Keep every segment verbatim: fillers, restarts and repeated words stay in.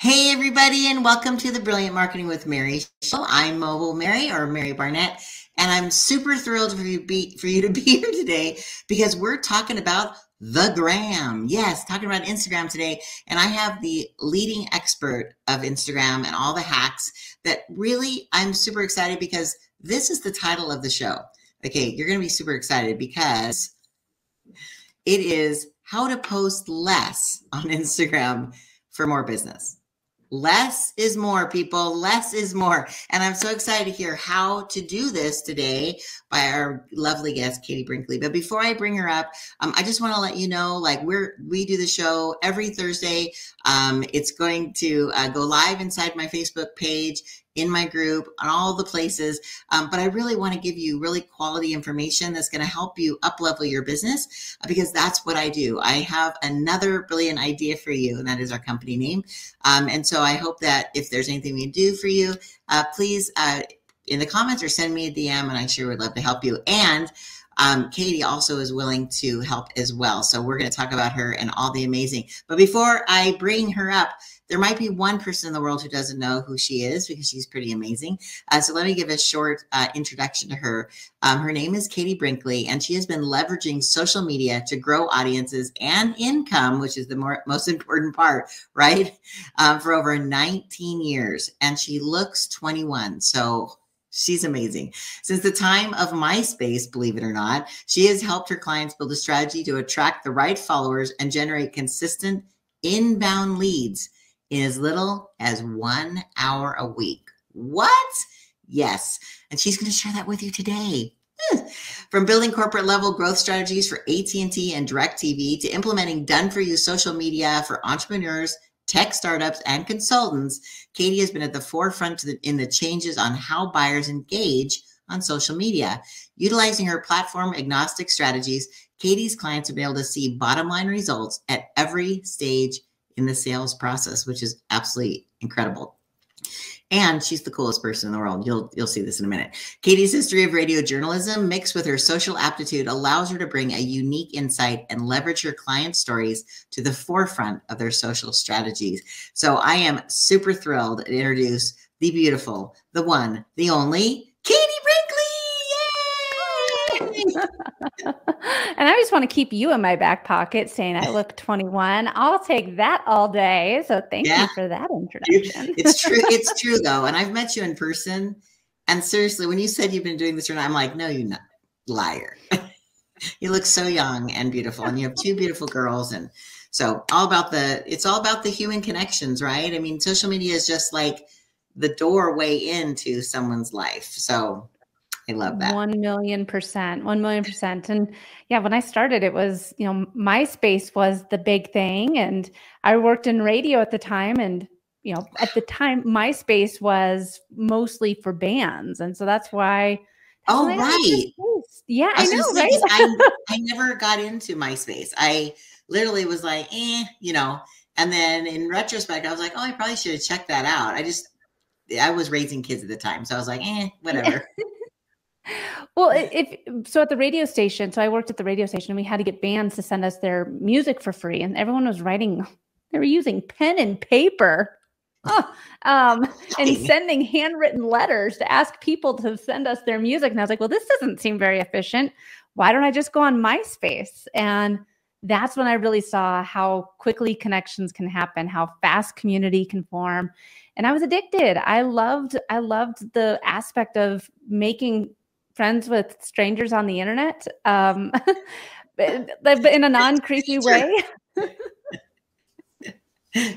Hey everybody, and welcome to the Brilliant Marketing with Mary Show. I'm Mobile Mary, or Mary Barnett, and I'm super thrilled for you, be, for you to be here today because we're talking about the gram. Yes, talking about Instagram today, and I have the leading expert of Instagram and all the hacks that really, I'm super excited because this is the title of the show. Okay, you're going to be super excited because it is how to post less on Instagram for more business. Less is more, people. Less is more. And I'm so excited to hear how to do this today by our lovely guest, Katie Brinkley. But before I bring her up, um, I just want to let you know, like we're, we do the show every Thursday. Um, it's going to uh, go live inside my Facebook page, in my group, on all the places. Um, but I really want to give you really quality information that's going to help you up level your business, because that's what I do. I have another brilliant idea for you, and that is our company name. Um, and so I hope that if there's anything we can do for you, uh, please uh, in the comments or send me a D M, and I sure would love to help you. And um, Katie also is willing to help as well. So we're going to talk about her and all the amazing. But before I bring her up, there might be one person in the world who doesn't know who she is because she's pretty amazing. Uh, so let me give a short uh, introduction to her. Um, her name is Katie Brinkley, and she has been leveraging social media to grow audiences and income, which is the more, most important part, right? Um, for over nineteen years, and she looks twenty-one. So she's amazing. Since the time of MySpace, believe it or not, she has helped her clients build a strategy to attract the right followers and generate consistent inbound leads in as little as one hour a week. What? Yes. And she's going to share that with you today. From building corporate level growth strategies for A T and T and DirecTV to implementing done-for-you social media for entrepreneurs, tech startups, and consultants, Katie has been at the forefront in the changes on how buyers engage on social media. Utilizing her platform agnostic strategies, Katie's clients have been able to see bottom line results at every stage in the sales process, which is absolutely incredible. And she's the coolest person in the world. You'll, you'll see this in a minute. Katie's history of radio journalism mixed with her social aptitude allows her to bring a unique insight and leverage her client stories to the forefront of their social strategies. So I am super thrilled to introduce the beautiful, the one, the only Katie Brinkley. Yay! And I just want to keep you in my back pocket saying I look twenty-one. I'll take that all day. So thank yeah. you for that introduction. It's, it's true. It's true though. And I've met you in person. And seriously, when you said you've been doing this, I'm like, no, you're not. Liar. You look so young and beautiful, and you have two beautiful girls. And so all about the, it's all about the human connections, right? I mean, social media is just like the doorway into someone's life. So I love that. One million percent, one million percent. And yeah, when I started, it was, you know, MySpace was the big thing. And I worked in radio at the time. And, you know, at the time, MySpace was mostly for bands. And so that's why. That's oh, why right. Yeah, I, I know, right? I, I never got into MySpace. I literally was like, eh, you know, and then in retrospect, I was like, oh, I probably should have checked that out. I just, I was raising kids at the time. So I was like, eh, whatever. Well, if so at the radio station, so I worked at the radio station, and we had to get bands to send us their music for free. And everyone was writing, they were using pen and paper oh, um, and sending handwritten letters to ask people to send us their music. And I was like, well, this doesn't seem very efficient. Why don't I just go on MySpace? And that's when I really saw how quickly connections can happen, how fast community can form. And I was addicted. I loved, I loved the aspect of making friends with strangers on the internet, um, but in a non-creepy way.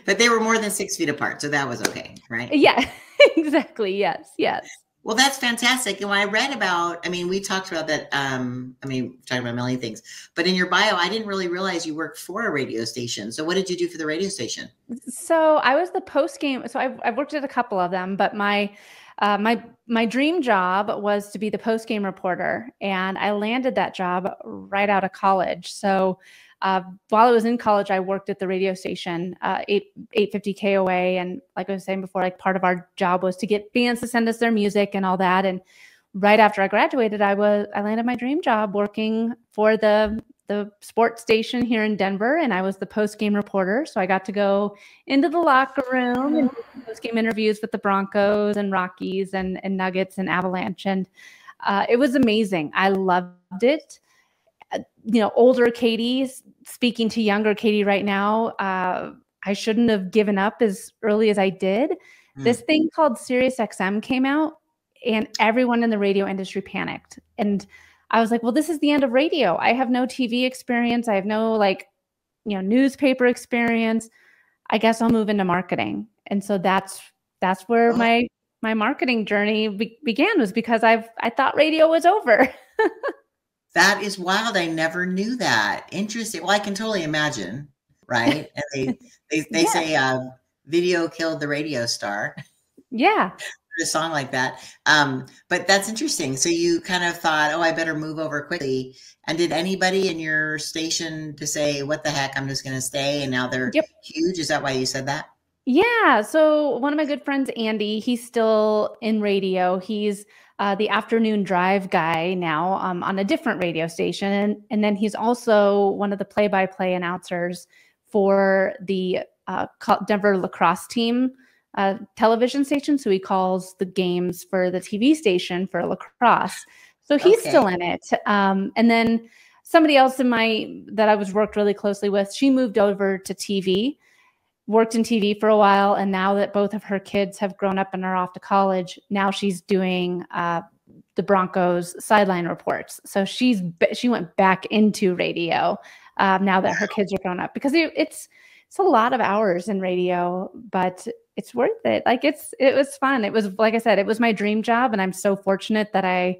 But they were more than six feet apart, so that was okay, right? Yeah, exactly. Yes, yes. Well, that's fantastic. And when I read about, I mean, we talked about that. Um, I mean, talking about a million things, but in your bio, I didn't really realize you worked for a radio station. So what did you do for the radio station? So I was the post game. So I've, I've worked at a couple of them, but my, Uh, my my dream job was to be the post-game reporter, and I landed that job right out of college. So uh, while I was in college, I worked at the radio station, uh, eight fifty K O A, and like I was saying before, like part of our job was to get bands to send us their music and all that. And right after I graduated, I was I landed my dream job working for the the sports station here in Denver, and I was the post-game reporter. So I got to go into the locker room and do post-game interviews with the Broncos and Rockies and, and Nuggets and Avalanche. And uh, it was amazing. I loved it. Uh, you know, older Katie speaking to younger Katie right now, uh, I shouldn't have given up as early as I did. Mm. This thing called Sirius X M came out, and everyone in the radio industry panicked. And I was like, well, this is the end of radio. I have no T V experience. I have no, like, you know, newspaper experience. I guess I'll move into marketing. And so that's, that's where my, my marketing journey be began was because I've, I thought radio was over. That is wild. I never knew that. Interesting. Well, I can totally imagine. Right. And they, they, they yeah. say, uh, video killed the radio star. Yeah. A song like that. Um, but that's interesting. So you kind of thought, oh, I better move over quickly. And did anybody in your station to say, what the heck, I'm just going to stay. And now they're yep. huge. Is that why you said that? Yeah. So one of my good friends, Andy, he's still in radio. He's uh, the afternoon drive guy now um, on a different radio station. And, and then he's also one of the play-by-play announcers for the uh, Denver lacrosse team. Uh, television station. So he calls the games for the T V station for lacrosse. So he's okay. still in it. Um, and then somebody else in my, that I was worked really closely with, she moved over to T V, worked in T V for a while. And now that both of her kids have grown up and are off to college, now she's doing uh, the Broncos sideline reports. So she's, she went back into radio uh, now that her kids are grown up, because it, it's, it's a lot of hours in radio, but it's worth it. Like it's, it was fun. It was, like I said, it was my dream job. And I'm so fortunate that I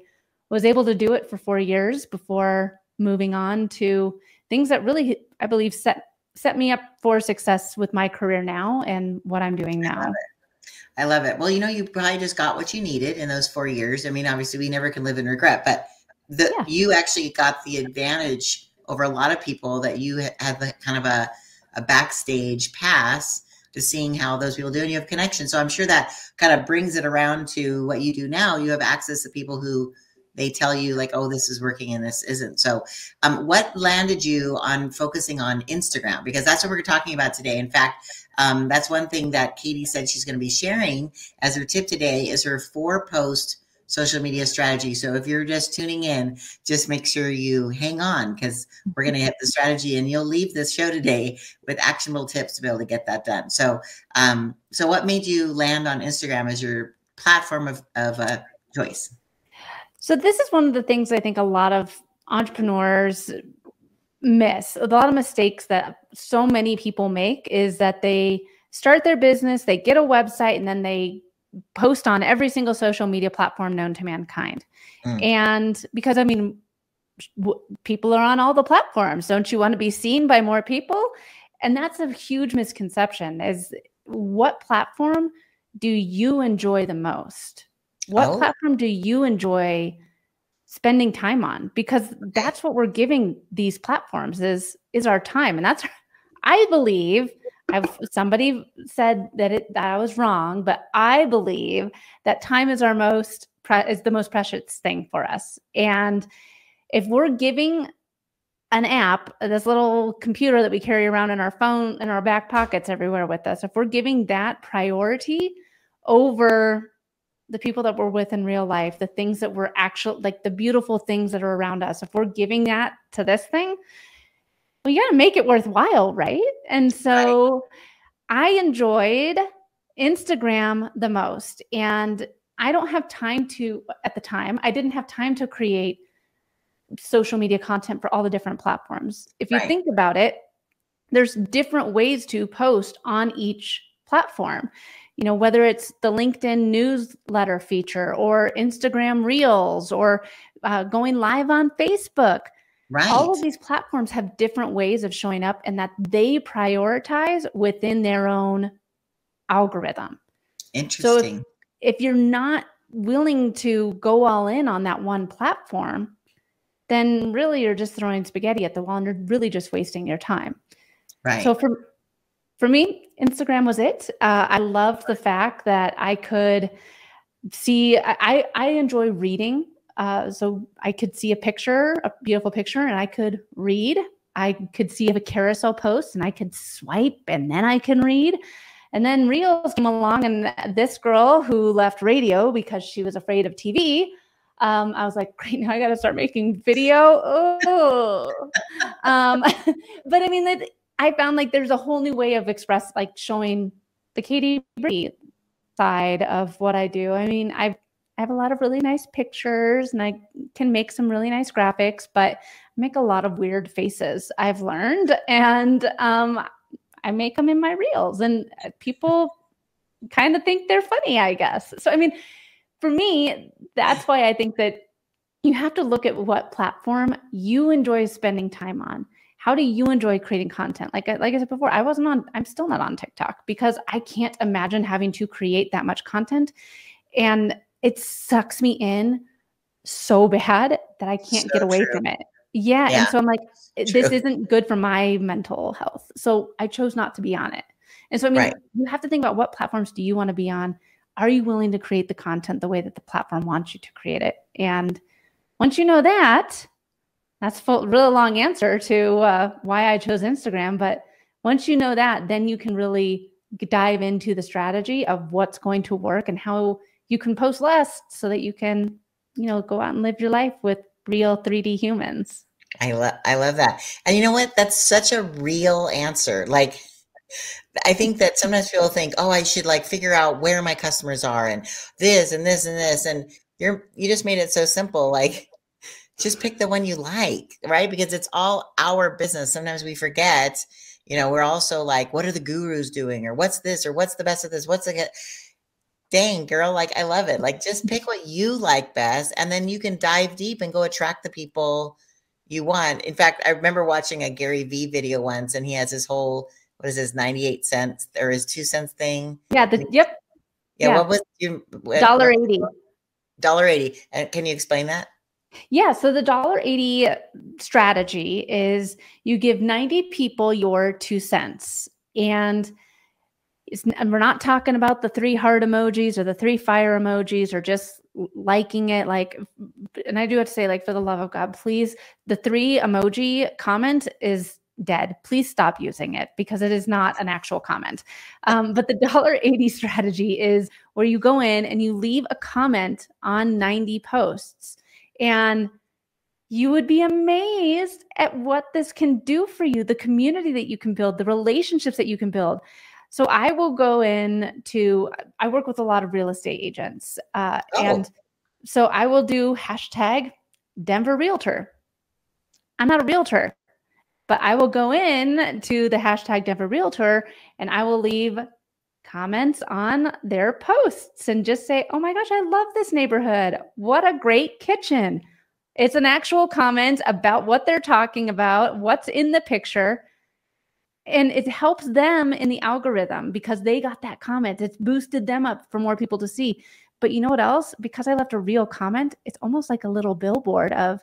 was able to do it for four years before moving on to things that really, I believe, set, set me up for success with my career now and what I'm doing now. I love it. I love it. Well, you know, you probably just got what you needed in those four years. I mean, obviously we never can live in regret, but the, yeah. you actually got the advantage over a lot of people that you had the kind of a, a backstage pass to seeing how those people do, and you have connections. So I'm sure that kind of brings it around to what you do now. You have access to people who they tell you, like, oh, this is working and this isn't. So um, what landed you on focusing on Instagram? Because that's what we're talking about today. In fact, um, that's one thing that Katie said she's going to be sharing as her tip today is her four post social media strategy. So if you're just tuning in, just make sure you hang on, because we're going to hit the strategy and you'll leave this show today with actionable tips to be able to get that done. So, um, so what made you land on Instagram as your platform of, of uh, choice? So this is one of the things I think a lot of entrepreneurs miss. A lot of mistakes that so many people make is that they start their business, they get a website, and then they post on every single social media platform known to mankind. Mm. And because, I mean, w people are on all the platforms. Don't you want to be seen by more people? And that's a huge misconception, is what platform do you enjoy the most? What oh. platform do you enjoy spending time on? Because that's what we're giving these platforms is, is our time. And that's, I believe, I've, somebody said that it that I was wrong, but I believe that time is our most pre is the most precious thing for us. And if we're giving an app, this little computer that we carry around in our phone, in our back pockets, everywhere with us, if we're giving that priority over the people that we're with in real life, the things that we're actually, like the beautiful things that are around us, if we're giving that to this thing, well, you got to make it worthwhile, right? And so right. I enjoyed Instagram the most. And I don't have time to, at the time, I didn't have time to create social media content for all the different platforms. If you right. think about it, there's different ways to post on each platform. You know, whether it's the LinkedIn newsletter feature or Instagram Reels or uh, going live on Facebook. Right. All of these platforms have different ways of showing up, and that they prioritize within their own algorithm. Interesting. So if, if you're not willing to go all in on that one platform, then really you're just throwing spaghetti at the wall and you're really just wasting your time. Right. So for, for me, Instagram was it. Uh, I loved the fact that I could see, I, I enjoy reading. Uh, so I could see a picture, a beautiful picture, and I could read. I could see a carousel post and I could swipe, and then I can read. And then Reels came along, and this girl who left radio because she was afraid of T V, um, I was like, great, now I got to start making video. Oh, um, but I mean, that I found like there's a whole new way of express, like showing the Katie Brinkley side of what I do. I mean, I've, I have a lot of really nice pictures, and I can make some really nice graphics, but make a lot of weird faces, I've learned. And um, I make them in my Reels, and people kind of think they're funny, I guess. So, I mean, for me, that's why I think that you have to look at what platform you enjoy spending time on. How do you enjoy creating content? Like, like I said before, I wasn't on, I'm still not on TikTok because I can't imagine having to create that much content. And it sucks me in so bad that I can't so get away true. from it. Yeah. yeah. And so I'm like, true. this isn't good for my mental health. So I chose not to be on it. And so I mean, right. you have to think about what platforms do you want to be on? Are you willing to create the content the way that the platform wants you to create it? And once you know that, that's a really long answer to uh, why I chose Instagram. But once you know that, then you can really dive into the strategy of what's going to work and how you can post less so that you can, you know, go out and live your life with real three D humans. I love, I love that. And you know what? That's such a real answer. Like, I think that sometimes people think, oh, I should like figure out where my customers are and this and this and this. And you're, you just made it so simple. Like, just pick the one you like, right? Because it's all our business. Sometimes we forget, you know, we're also like, what are the gurus doing? Or what's this? Or what's the best of this? What's the Dang, girl, like, I love it. Like, just pick what you like best, and then you can dive deep and go attract the people you want. In fact, I remember watching a Gary Vee video once, and he has his whole, what is his ninety-eight cents or his two cents thing? Yeah. The, yep. Yeah, yeah. What was your dollar eighty? dollar eighty. And can you explain that? Yeah. So the dollar eighty strategy is you give ninety people your two cents. And It's, and we're not talking about the three heart emojis or the three fire emojis or just liking it. Like, and I do have to say, like, for the love of God, please, the three emoji comment is dead. Please stop using it because it is not an actual comment. Um, but the dollar eighty strategy is where you go in and you leave a comment on ninety posts, and you would be amazed at what this can do for you, the community that you can build, the relationships that you can build. So I will go in to, I work with a lot of real estate agents. Uh, oh. And so I will do hashtag Denver Realtor. I'm not a realtor, but I will go in to the hashtag Denver Realtor, and I will leave comments on their posts and just say, oh my gosh, I love this neighborhood. What a great kitchen. It's an actual comment about what they're talking about, what's in the picture. And it helps them in the algorithm because they got that comment. It's boosted them up for more people to see. But you know what else? Because I left a real comment, it's almost like a little billboard of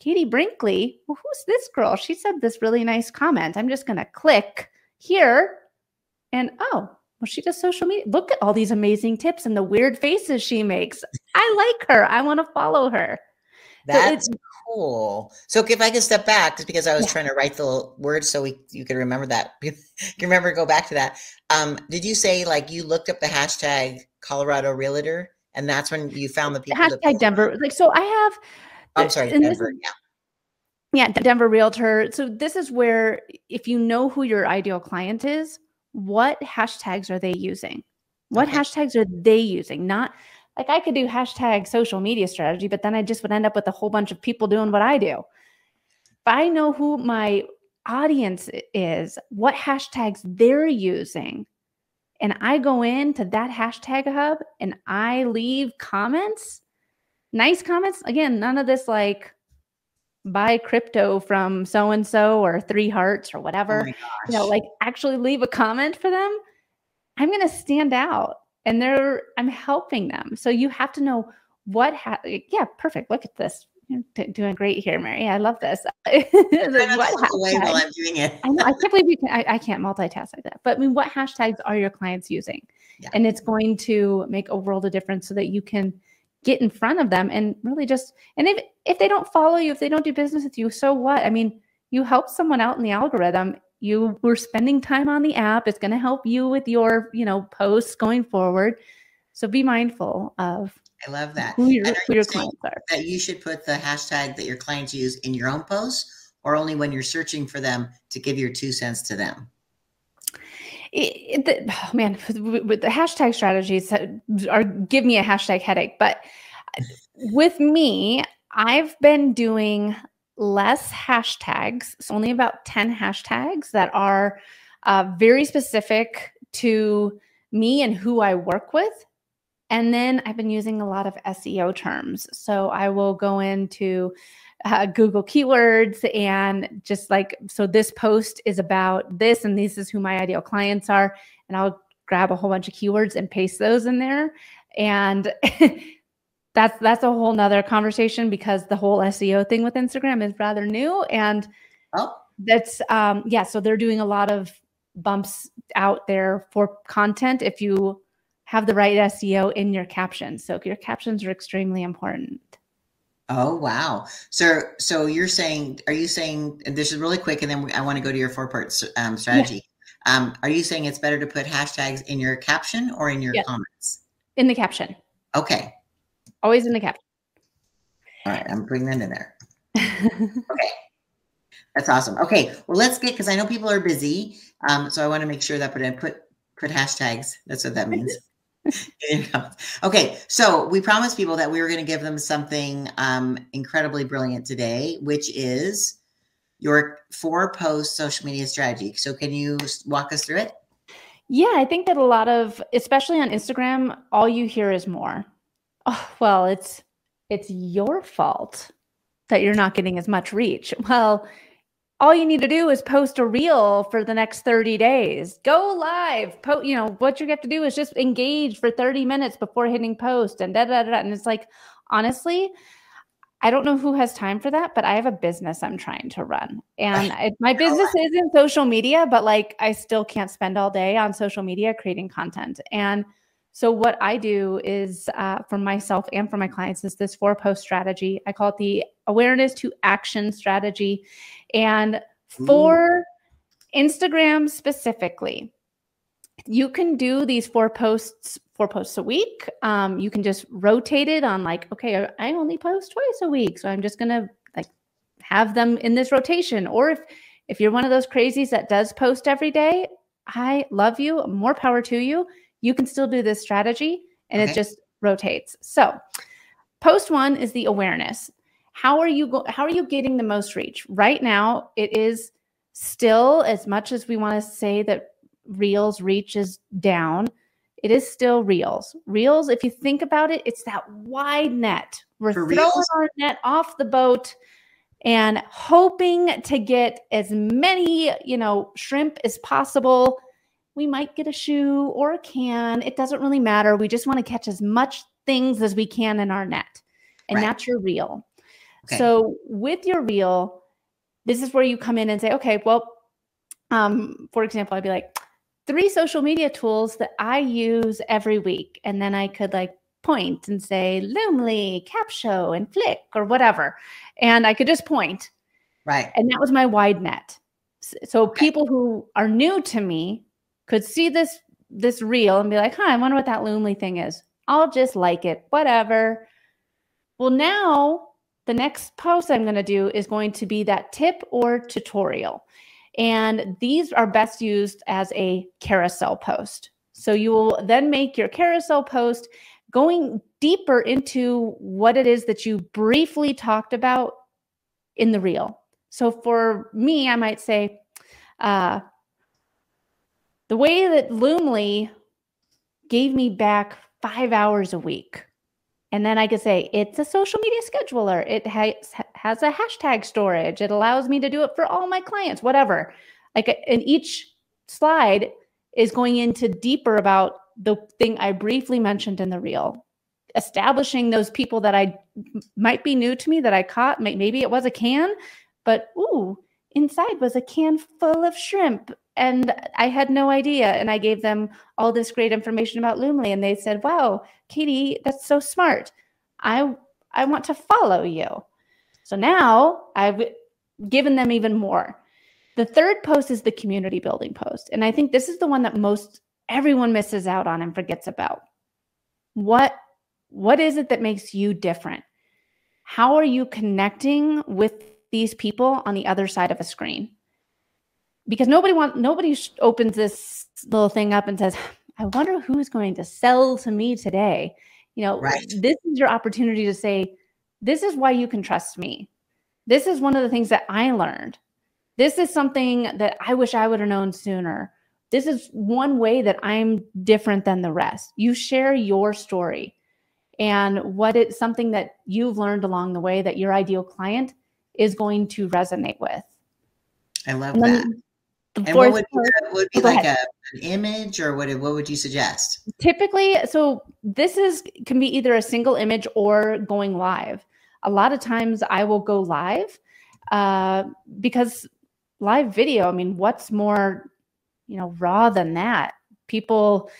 Katie Brinkley. Well, who's this girl? She said this really nice comment. I'm just going to click here. And oh, well, she does social media. Look at all these amazing tips and the weird faces she makes. I like her. I want to follow her. That's so cool. So if I can step back, just because I was yeah. trying to write the words so we you can remember that. You can remember, go back to that. Um, did you say like you looked up the hashtag Colorado Realtor, and that's when you found the people? The hashtag Denver. Like, so I have. Oh, I'm sorry, Denver. This, yeah. Yeah, Denver Realtor. So this is where if you know who your ideal client is, what hashtags are they using? What okay. hashtags are they using? Not. Like, I could do hashtag social media strategy, but then I just would end up with a whole bunch of people doing what I do. If I know who my audience is, what hashtags they're using, and I go into that hashtag hub and I leave comments, nice comments. Again, none of this like buy crypto from so-and-so or three hearts or whatever, oh you know, like actually leave a comment for them. I'm going to stand out. And they're, I'm helping them. So you have to know what, ha yeah, perfect. Look at this. You're doing great here, Mary. I love this. I can't believe you can, I, I can't multitask like that. But I mean, what hashtags are your clients using? Yeah. And it's going to make a world of difference so that you can get in front of them and really just, and if, if they don't follow you, if they don't do business with you, so what? I mean, you helped someone out in the algorithm. You were spending time on the app. It's going to help you with your, you know, posts going forward. So be mindful of I love that. Who your, who your clients are. That you should put the hashtag that your clients use in your own posts, or only when you're searching for them to give your two cents to them? It, it, the, oh man, with the hashtag strategies are give me a hashtag headache. But with me, I've been doing less hashtags. It's only about ten hashtags that are uh, very specific to me and who I work with. And then I've been using a lot of S E O terms. So I will go into uh, Google keywords and just like, so this post is about this and this is who my ideal clients are. And I'll grab a whole bunch of keywords and paste those in there. And that's, that's a whole nother conversation, because the whole S E O thing with Instagram is rather new. And oh. that's, um, yeah, so they're doing a lot of bumps out there for content if you have the right S E O in your captions. So your captions are extremely important. Oh, wow. So, so you're saying, are you saying, and this is really quick, and then I want to go to your four part um, strategy. Yeah. Um, are you saying it's better to put hashtags in your caption or in your yeah. comments? In the caption. Okay. Always in the caption. All right. I'm bringing them in there. Okay. That's awesome. Okay. Well, let's get, cause I know people are busy. Um, so I want to make sure that I put, put hashtags. That's what that means. Okay, so we promised people that we were going to give them something um, incredibly brilliant today, which is your four-post social media strategy. So can you walk us through it? Yeah, I think that a lot of, especially on Instagram, all you hear is more. Oh, well, it's it's your fault that you're not getting as much reach. Well, all you need to do is post a reel for the next thirty days. Go live. Po you know, what you have to do is just engage for thirty minutes before hitting post and da, da, da, da. And it's like, honestly, I don't know who has time for that, but I have a business I'm trying to run. And I, my business is in social media, but like I still can't spend all day on social media creating content. And so what I do is uh, for myself and for my clients is this four post strategy. I call it the awareness to action strategy. And for Ooh. Instagram specifically, you can do these four posts, four posts a week. Um, you can just rotate it on like, okay, I only post twice a week. So I'm just going to like have them in this rotation. Or if, if you're one of those crazies that does post every day, I love you, more power to you. You can still do this strategy and okay. it just rotates. So post one is the awareness. How are you go how are you getting the most reach? Right now, it is still, as much as we want to say that Reels reach is down, it is still Reels. Reels, if you think about it, it's that wide net. We're For throwing Reels? Our net off the boat and hoping to get as many, you know, shrimp as possible. We might get a shoe or a can. It doesn't really matter. We just want to catch as much things as we can in our net. And right. that's your reel. Okay. So with your reel, this is where you come in and say, okay, well, um, for example, I'd be like three social media tools that I use every week. And then I could like point and say Loomly, Cap Show, and Flick or whatever. And I could just point. Right. And that was my wide net. So okay. people who are new to me could see this, this reel and be like, huh, I wonder what that Loomly thing is. I'll just like it, whatever. Well, now the next post I'm going to do is going to be that tip or tutorial. And these are best used as a carousel post. So you will then make your carousel post going deeper into what it is that you briefly talked about in the reel. So for me, I might say, uh, the way that Loomly gave me back five hours a week. And then I could say, it's a social media scheduler. It has, has a hashtag storage. It allows me to do it for all my clients, whatever. Like, and each slide is going into deeper about the thing I briefly mentioned in the reel, establishing those people that I might be new to me that I caught. Maybe it was a can, but ooh, inside was a can full of shrimp. And I had no idea. And I gave them all this great information about Loomly. And they said, wow, Katie, that's so smart. I, I want to follow you. So now I've given them even more. The third post is the community building post. And I think this is the one that most everyone misses out on and forgets about. What, what is it that makes you different? How are you connecting with these people on the other side of a screen? Because nobody wants, nobody opens this little thing up and says, I wonder who's going to sell to me today. You know, right. This is your opportunity to say, this is why you can trust me. This is one of the things that I learned. This is something that I wish I would have known sooner. This is one way that I'm different than the rest. You share your story and what it's something that you've learned along the way that your ideal client is going to resonate with. I love that. And what would, what would be like a, an image or what, what would you suggest? Typically, so this is can be either a single image or going live. A lot of times I will go live uh, because live video, I mean, what's more, you know, raw than that? People,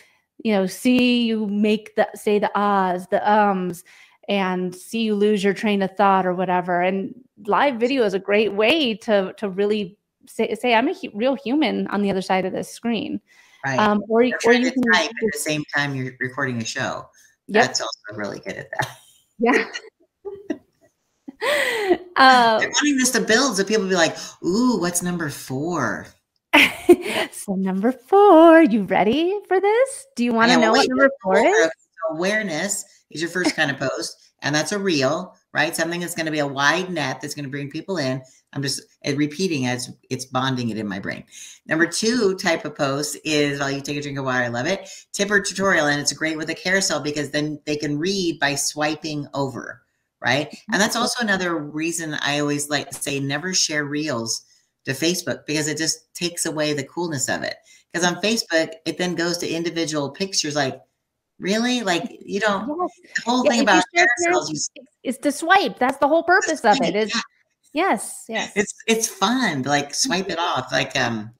you know, see you make the, say the ahs, the ums, and see you lose your train of thought or whatever. And live video is a great way to, to really Say, say I'm a hu real human on the other side of this screen. Right. Um, or you, or you can type at the same time you're recording a show. Yep. That's also really good at that. Yeah. uh, They're wanting this to build so people be like, ooh, what's number four? So number four, you ready for this? Do you want to yeah, know well, wait, what number four is? Awareness is your first kind of post. And that's a reel, right? Something that's going to be a wide net that's going to bring people in. I'm just repeating as it's bonding it in my brain. Number two type of post is while you take a drink of water, I love it. Tip or tutorial, and it's great with a carousel because then they can read by swiping over, right? And that's also another reason I always like to say never share reels to Facebook because it just takes away the coolness of it. Because on Facebook, it then goes to individual pictures like, really? Like you don't, yes. The whole yeah, thing about carousels is to swipe. That's the whole purpose of it. Is. Yes. Yes. It's, it's fun. Like swipe it off, like, um,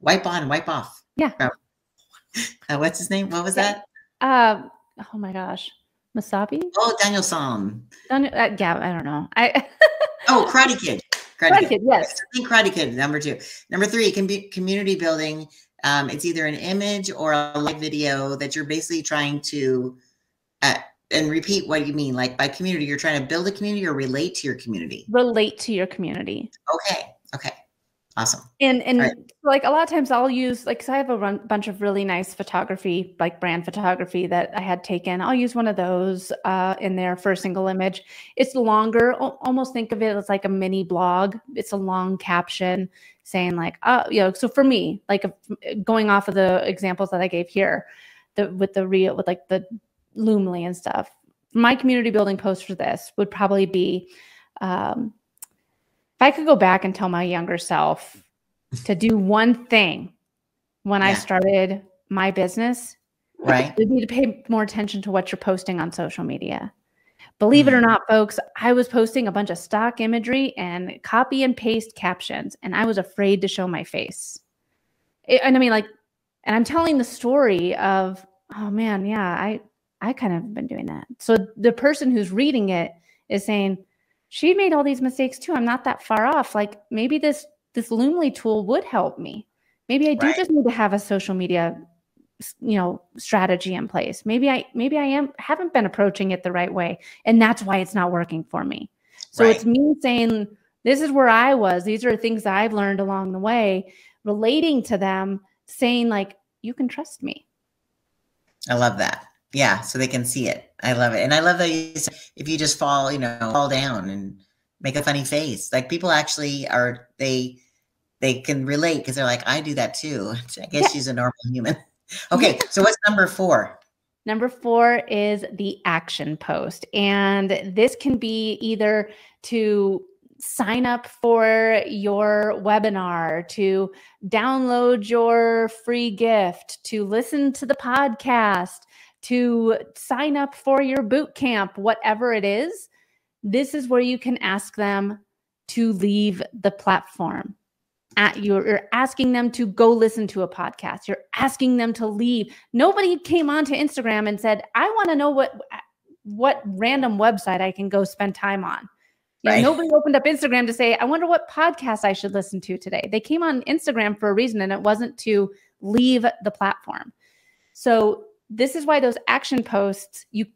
wipe on, wipe off. Yeah. Uh, what's his name? What was yeah. that? Um, uh, oh my gosh. Masabi. Oh, Daniel Sam. Daniel, uh, yeah. I don't know. I, oh, Karate Kid. Karate, Karate Kid. Kid. Yes. Karate Kid. Number two, number three can be community building. Um, it's either an image or a live video that you're basically trying to, uh, and repeat what you mean, like by community, you're trying to build a community or relate to your community. Relate to your community. Okay. Okay. Awesome. And and right. like a lot of times I'll use, like, 'cause I have a run, bunch of really nice photography, like brand photography that I had taken. I'll use one of those uh, in there for a single image. It's longer. Almost think of it as like a mini blog. It's a long caption saying like, oh, you know, so for me, like a, going off of the examples that I gave here, the, with the real, with like the, Loomly and stuff. My community building post for this would probably be um, if I could go back and tell my younger self to do one thing when yeah. I started my business, right? You need to pay more attention to what you're posting on social media. Believe mm-hmm. it or not, folks, I was posting a bunch of stock imagery and copy and paste captions, and I was afraid to show my face. It, and I mean, like, and I'm telling the story of, oh man, yeah, I. I kind of been doing that. So the person who's reading it is saying, she made all these mistakes too. I'm not that far off. Like maybe this, this Loomly tool would help me. Maybe I do right. just need to have a social media, you know, strategy in place. Maybe I, maybe I am, haven't been approaching it the right way. And that's why it's not working for me. So right. it's me saying, this is where I was. These are things that I've learned along the way, relating to them, saying like, you can trust me. I love that. Yeah. So they can see it. I love it. And I love that you said, if you just fall, you know, fall down and make a funny face, like people actually are, they, they can relate because they're like, I do that too. I guess yeah. she's a normal human. Okay. So what's number four? Number four is the action post. And this can be either to sign up for your webinar, to download your free gift, to listen to the podcast, to sign up for your boot camp, whatever it is, this is where you can ask them to leave the platform. At your, you're asking them to go listen to a podcast. You're asking them to leave. Nobody came onto Instagram and said, I want to know what what random website I can go spend time on. You know, right. Nobody opened up Instagram to say, I wonder what podcast I should listen to today. They came on Instagram for a reason, and it wasn't to leave the platform. So this is why those action posts, you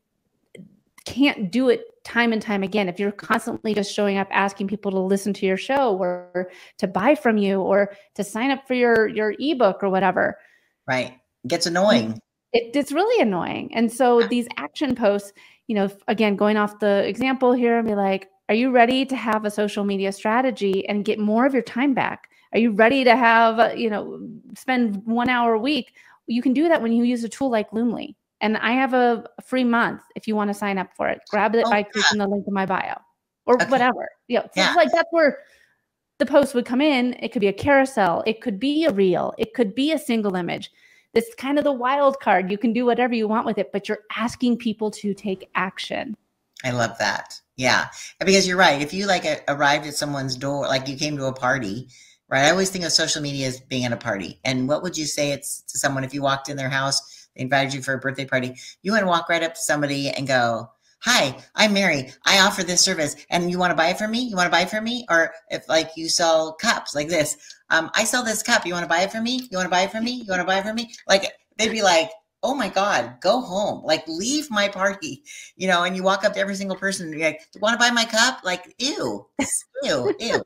can't do it time and time again. If you're constantly just showing up, asking people to listen to your show or to buy from you or to sign up for your, your ebook or whatever. Right. It gets annoying. It, it's really annoying. And so these action posts, you know, again, going off the example here, I'd be like, are you ready to have a social media strategy and get more of your time back? Are you ready to have, you know, spend one hour a week? You can do that when you use a tool like Loomly. And I have a free month if you want to sign up for it. Grab it oh, by clicking yeah. the link in my bio or okay. whatever. You know, so yeah. it's like that's where the post would come in. It could be a carousel. It could be a reel. It could be a single image. It's kind of the wild card. You can do whatever you want with it, but you're asking people to take action. I love that. Yeah. Because you're right. If you like arrived at someone's door, like you came to a party, right? I always think of social media as being at a party. And what would you say it's to someone if you walked in their house, they invited you for a birthday party, you want to walk right up to somebody and go, hi, I'm Mary. I offer this service and you want to buy it from me? You want to buy it from me? Or if like you sell cups like this, um, I sell this cup. You want to buy it from me? You want to buy it from me? You want to buy it from me? Like they'd be like, oh my God, go home. Like leave my party, you know, and you walk up to every single person and you're like, want to buy my cup? Like, ew, ew, ew.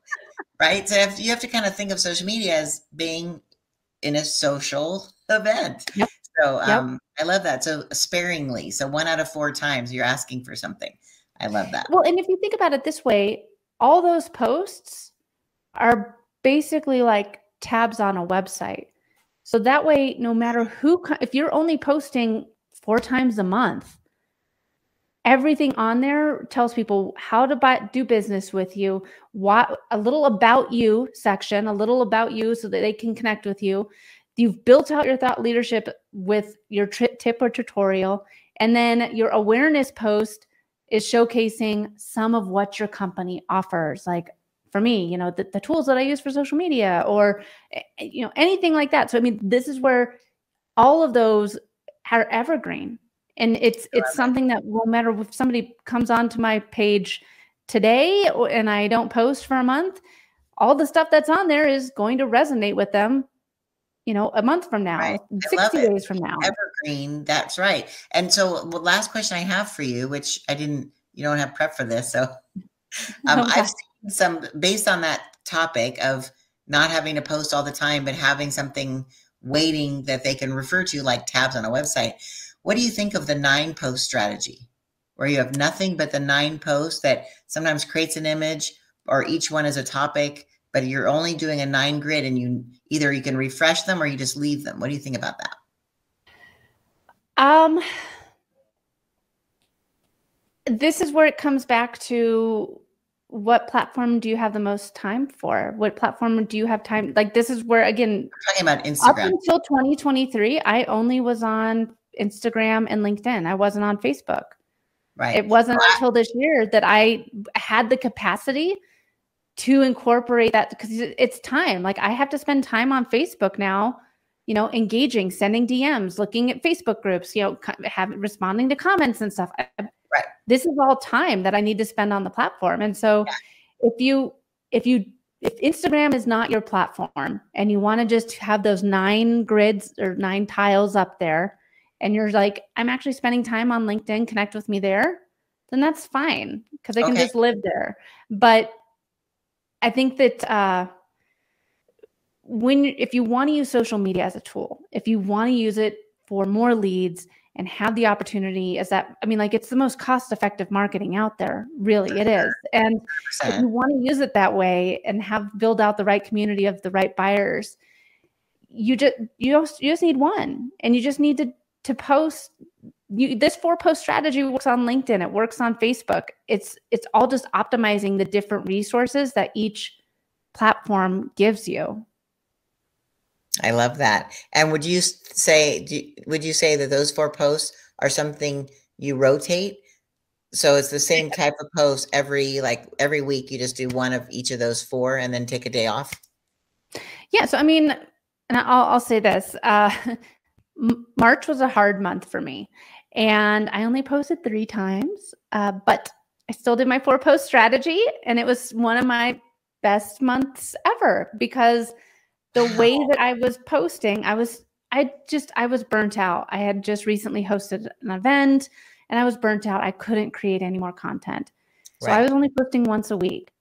Right. So you have to kind of think of social media as being in a social event. Yep. So um, yep. I love that. So sparingly. So one out of four times you're asking for something. I love that. Well, and if you think about it this way, all those posts are basically like tabs on a website. So that way, no matter who, if you're only posting four times a month, everything on there tells people how to buy, do business with you, what a little about you section, a little about you so that they can connect with you. You've built out your thought leadership with your tip or tutorial. And then your awareness post is showcasing some of what your company offers. Like for me, you know, the, the tools that I use for social media or, you know, anything like that. So, I mean, this is where all of those are evergreen. And it's, it's something that no matter if somebody comes onto my page today and I don't post for a month, all the stuff that's on there is going to resonate with them, you know, a month from now, right. sixty days from now. Evergreen. That's right. And so the last question I have for you, which I didn't, you don't have prep for this. So um, okay. I've seen some based on that topic of not having to post all the time, but having something waiting that they can refer to like tabs on a website. What do you think of the nine post strategy where you have nothing but the nine posts that sometimes creates an image or each one is a topic, but you're only doing a nine grid and you either you can refresh them or you just leave them. What do you think about that? Um, this is where it comes back to what platform do you have the most time for? What platform do you have time? Like this is where, again, I'm talking about Instagram. Up until twenty twenty-three, I only was on Instagram and LinkedIn. I wasn't on Facebook. Right. It wasn't wow. until this year that I had the capacity to incorporate that because it's time. Like I have to spend time on Facebook now, you know, engaging, sending D Ms, looking at Facebook groups, you know, have, responding to comments and stuff. Right. This is all time that I need to spend on the platform. And so yeah. if you, if you, if Instagram is not your platform and you want to just have those nine grids or nine tiles up there and you're like, I'm actually spending time on LinkedIn, connect with me there, then that's fine because I can okay. just live there. But I think that uh, when, if you want to use social media as a tool, if you want to use it for more leads and have the opportunity as that, I mean, like it's the most cost-effective marketing out there, really it is. And if you want to use it that way and have build out the right community of the right buyers, you just, you just, you just need one and you just need to, to post. You, this four post strategy works on LinkedIn. It works on Facebook. It's, it's all just optimizing the different resources that each platform gives you. I love that. And would you say, do you, would you say that those four posts are something you rotate? So it's the same type of post every, like every week you just do one of each of those four and then take a day off. Yeah. So, I mean, and I'll, I'll say this, uh, March was a hard month for me. And I only posted three times, uh, but I still did my four post strategy. And it was one of my best months ever because the way that I was posting, I was, I just, I was burnt out. I had just recently hosted an event and I was burnt out. I couldn't create any more content. So right. I was only posting once a week,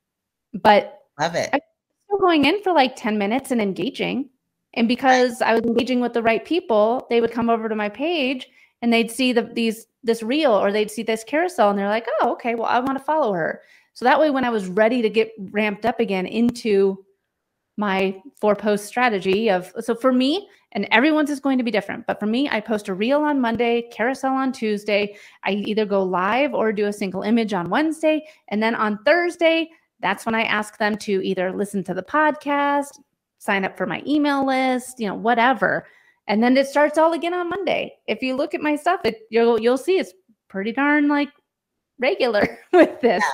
but love it. I was still going in for like ten minutes and engaging. And because right. I was engaging with the right people, they would come over to my page and they'd see the, these, this reel, or they'd see this carousel and they're like, oh, okay, well, I want to follow her. So that way, when I was ready to get ramped up again into my four post strategy of, so for me, and everyone's is going to be different, but for me, I post a reel on Monday, carousel on Tuesday. I either go live or do a single image on Wednesday. And then on Thursday, that's when I ask them to either listen to the podcast, sign up for my email list, you know, whatever. And then it starts all again on Monday. If you look at my stuff, it, you'll, you'll see it's pretty darn like regular with this.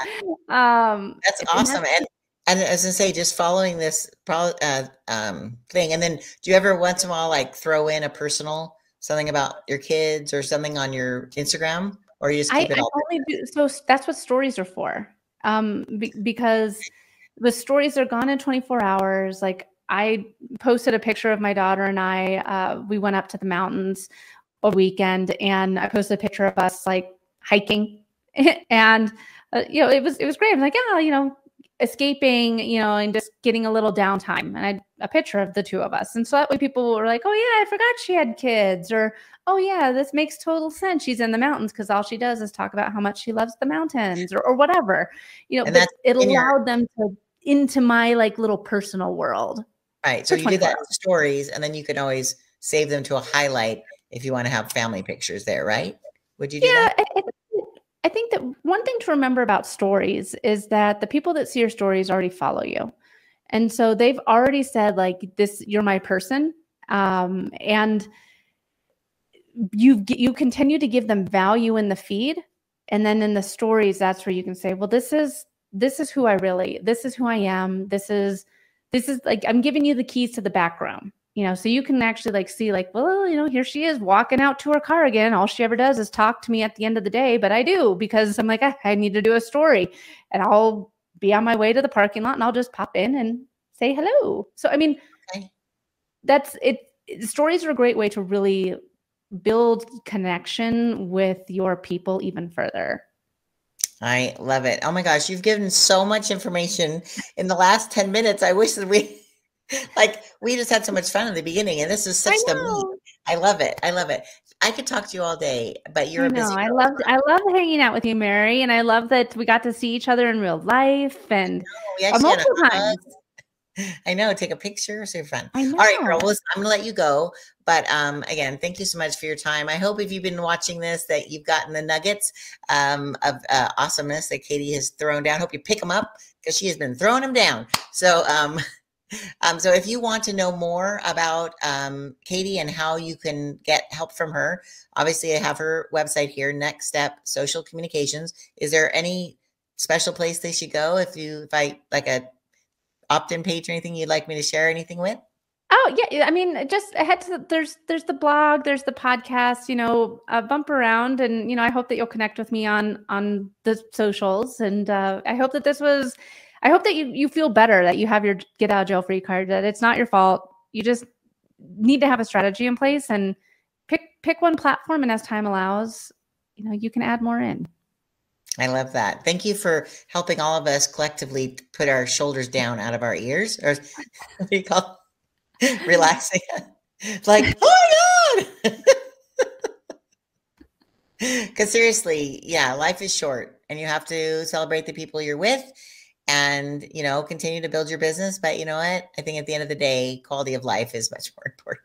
Yeah. Um, that's awesome. And, and as I say, just following this pro, uh, um, thing. And then do you ever once in a while, like throw in a personal, something about your kids or something on your Instagram, or you just keep I, it all I only do, so that's what stories are for. Um, be, because the stories are gone in twenty-four hours. Like, I posted a picture of my daughter and I, uh, we went up to the mountains over weekend, and I posted a picture of us like hiking and, uh, you know, it was, it was great. I'm like, oh, you know, escaping, you know, and just getting a little downtime. And I, a picture of the two of us. And so that way people were like, oh yeah, I forgot she had kids, or, oh yeah, this makes total sense. She's in the mountains, 'cause all she does is talk about how much she loves the mountains, or, or whatever, you know, but it allowed them to into my like little personal world. Right. So you do that in stories, and then you can always save them to a highlight if you want to have family pictures there, right? Would you do yeah, that? I, I think that one thing to remember about stories is that the people that see your stories already follow you. And so they've already said like, this, you're my person. Um, and you, you continue to give them value in the feed. And then in the stories, that's where you can say, well, this is, this is who I really, this is who I am. This is, This is like, I'm giving you the keys to the back room, you know, so you can actually like see like, well, you know, here she is walking out to her car again. All she ever does is talk to me at the end of the day, but I do, because I'm like, ah, I need to do a story, and I'll be on my way to the parking lot and I'll just pop in and say hello. So, I mean, okay. that's it. Stories are a great way to really build connection with your people even further. I love it. Oh my gosh. You've given so much information in the last ten minutes. I wish that we, like, we just had so much fun in the beginning, and this is such the meat. I love it. I love it. I could talk to you all day, but you're a busy girl. I love, I love hanging out with you, Mary. And I love that we got to see each other in real life, and multiple times. I know. Take a picture. Super fun. All right, girl. Well, I'm gonna let you go. But um, again, thank you so much for your time. I hope if you've been watching this that you've gotten the nuggets um, of uh, awesomeness that Katie has thrown down. Hope you pick them up, because she has been throwing them down. So, um, um, so if you want to know more about um, Katie and how you can get help from her, obviously I have her website here. Next Step Social Communications. Is there any special place they should go if you, if I like a opt-in page or anything you'd like me to share anything with? Oh yeah. I mean, just head to the, there's, there's the blog, there's the podcast, you know, uh, bump around, and, you know, I hope that you'll connect with me on, on the socials. And, uh, I hope that this was, I hope that you, you feel better, that you have your get out of jail free card, that it's not your fault. You just need to have a strategy in place, and pick, pick one platform. And as time allows, you know, you can add more in. I love that. Thank you for helping all of us collectively put our shoulders down out of our ears, or what do you call it? Relaxing. Like, oh my God. Because seriously, yeah, life is short, and you have to celebrate the people you're with, and, you know, continue to build your business. But you know what? I think at the end of the day, quality of life is much more important.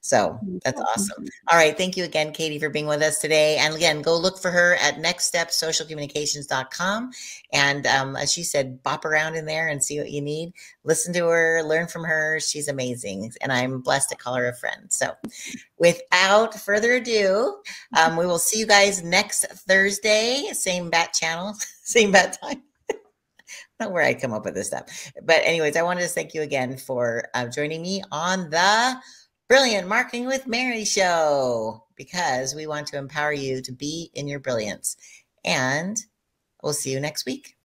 So that's awesome. All right. Thank you again, Katie, for being with us today. And again, go look for her at next step social communications dot com. And um, as she said, bop around in there and see what you need. Listen to her, learn from her. She's amazing. And I'm blessed to call her a friend. So without further ado, um, we will see you guys next Thursday. Same bat channel, same bat time. Not where I come up with this stuff. But anyways, I wanted to thank you again for uh, joining me on the Brilliant Marketing with Mary Show, because we want to empower you to be in your brilliance. And we'll see you next week.